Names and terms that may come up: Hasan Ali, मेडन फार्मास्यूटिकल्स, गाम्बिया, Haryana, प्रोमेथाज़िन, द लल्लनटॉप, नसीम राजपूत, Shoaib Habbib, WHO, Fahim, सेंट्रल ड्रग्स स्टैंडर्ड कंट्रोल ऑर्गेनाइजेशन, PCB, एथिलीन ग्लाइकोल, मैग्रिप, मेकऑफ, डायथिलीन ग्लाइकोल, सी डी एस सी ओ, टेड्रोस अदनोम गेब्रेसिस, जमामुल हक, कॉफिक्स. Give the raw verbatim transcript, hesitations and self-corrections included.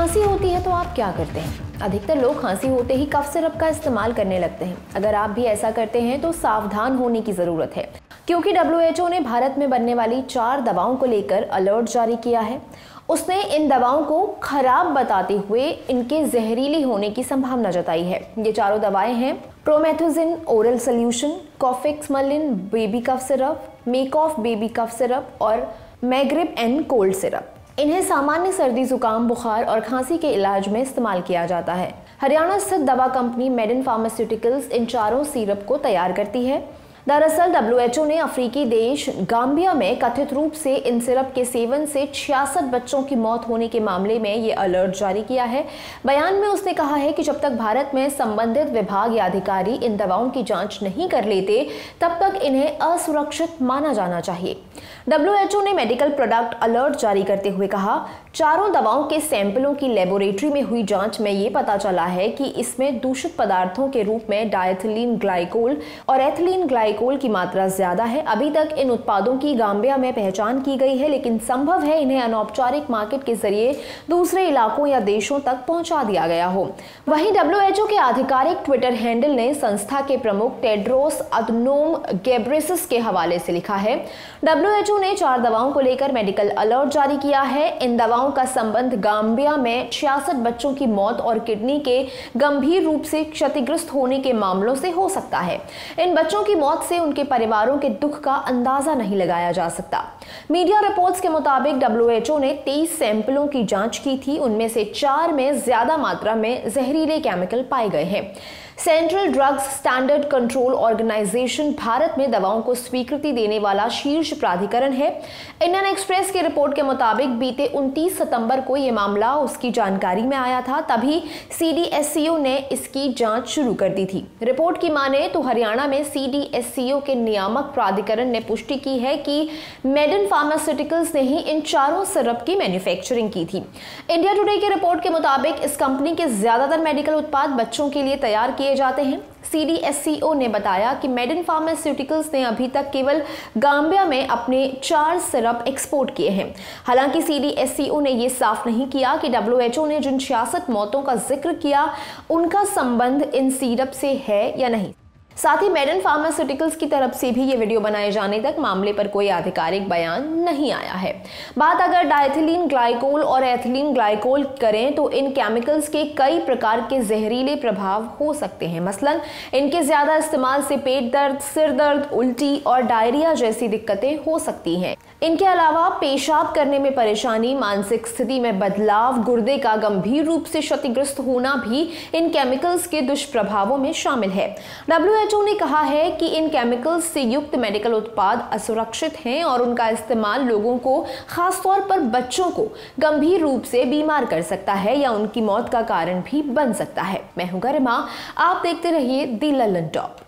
खांसी होती है तो आप क्या करते हैं? अधिकतर लोग खांसी होते ही कफ सिरप का इस्तेमाल करने लगते हैं। अगर आप भी ऐसा करते हैं तो सावधान होने की ज़रूरत है, क्योंकि डब्ल्यू एच ओ ने भारत में बनने वाली चार दवाओं को लेकर अलर्ट जारी किया है। उसने इन दवाओं को खराब बताते हुए इनके जहरीली होने की संभावना जताई है। ये चारों दवाएं हैं प्रोमेथाज़िन ओरल सोल्यूशन, कॉफिक्स मलिन baby cough syrup, मेकऑफ baby cough syrup और मैग्रिप एंड कोल्ड सिरप। इन्हें सामान्य सर्दी, जुकाम, बुखार और खांसी के इलाज में इस्तेमाल किया जाता है। हरियाणा स्थित दवा कंपनी मेडन फार्मास्यूटिकल्स इन चारों सिरप को तैयार करती है। दरअसल डब्ल्यू एच ओ ने अफ्रीकी देश गाम्बिया में कथित रूप से इन सिरप के सेवन से छियासठ बच्चों की मौत होने के मामले में ये अलर्ट जारी किया है। बयान में उसने कहा है कि जब तक भारत में संबंधित विभाग या अधिकारी इन दवाओं की जांच नहीं कर लेते, तब तक इन्हें असुरक्षित माना जाना चाहिए। डब्ल्यू एच ओ ने मेडिकल प्रोडक्ट अलर्ट जारी करते हुए कहा, चारों दवाओं के सैंपलों की लेबोरेटरी में हुई जांच में ये पता चला है कि इसमें दूषित पदार्थों के रूप में डायथिलीन ग्लाइकोल और एथिलीन ग्लाइकोल की मात्रा ज्यादा है। अभी तक इन उत्पादों की गाम्बिया में पहचान की गई है, लेकिन संभव है इन्हें अनौपचारिक मार्केट के जरिए दूसरे इलाकों या देशों तक पहुंचा दिया गया हो। वहीं डब्ल्यू एच ओ के आधिकारिक ट्विटर हैंडल ने संस्था के प्रमुख टेड्रोस अदनोम गेब्रेसिस के हवाले से लिखा है, डब्ल्यू एच ओ ने चार दवाओं को लेकर मेडिकल अलर्ट जारी किया है। इन का संबंध गाम्बिया में छियासठ बच्चों की मौत और किडनी के गंभीर रूप से क्षतिग्रस्त होने के मामलों से हो सकता है। इन बच्चों की मौत से उनके परिवारों के दुख का अंदाजा नहीं लगाया जा सकता। मीडिया रिपोर्ट्स के मुताबिक डब्ल्यू एच ओ ने तेईस सैंपलों की जांच की थी, उनमें से चार में ज्यादा मात्रा में जहरीले केमिकल पाए गए हैं। सेंट्रल ड्रग्स स्टैंडर्ड कंट्रोल ऑर्गेनाइजेशन Bharat में दवाओं को स्वीकृति देने वाला शीर्ष प्राधिकरण है। इंडियन एक्सप्रेस की रिपोर्ट के मुताबिक बीते उनतीस सितंबर को यह मामला उसकी जानकारी में आया था, तभी सी डी एस सी ओ ने इसकी जांच शुरू कर दी थी। रिपोर्ट की माने तो हरियाणा में सी डी एस सी ओ के नियामक प्राधिकरण ने पुष्टि की है कि मेडन फार्मास्यूटिकल्स ने ही इन चारों सिरप की मैन्युफैक्चरिंग की थी। इंडिया टुडे की रिपोर्ट के मुताबिक इस कंपनी के ज्यादातर मेडिकल उत्पाद बच्चों के लिए तैयार किए जाते हैं। सी डी एस सी ओ ने बताया कि मेडन फार्मास्यूटिकल्स ने अभी तक केवल गाम्बिया में अपने चार सिरप एक्सपोर्ट किए हैं। हालांकि सी डी एस सी ओ ने यह साफ नहीं किया कि डब्ल्यू एच ओ ने जिन छियासठ मौतों का जिक्र किया, उनका संबंध इन सिरप से है या नहीं। साथ ही मेडन फार्मास्यूटिकल्स की तरफ से भी ये वीडियो बनाए जाने तक मामले पर कोई आधिकारिक बयान नहीं आया है। बात अगर डायथिलीन ग्लाइकोल और एथिलीन ग्लाइकोल करें तो इन केमिकल्स के कई प्रकार के जहरीले प्रभाव हो सकते हैं। मसलन इनके ज़्यादा इस्तेमाल से पेट दर्द, सिर दर्द, उल्टी और डायरिया जैसी दिक्कतें हो सकती हैं। इनके अलावा पेशाब करने में परेशानी, मानसिक स्थिति में बदलाव, गुर्दे का गंभीर रूप से क्षतिग्रस्त होना भी इन केमिकल्स के दुष्प्रभावों में शामिल है। डब्ल्यू एच ओ ने कहा है कि इन केमिकल्स से युक्त मेडिकल उत्पाद असुरक्षित हैं और उनका इस्तेमाल लोगों को, खासतौर पर बच्चों को, गंभीर रूप से बीमार कर सकता है या उनकी मौत का कारण भी बन सकता है। मैं हूं गरिमा, आप देखते रहिए द लल्लनटॉप।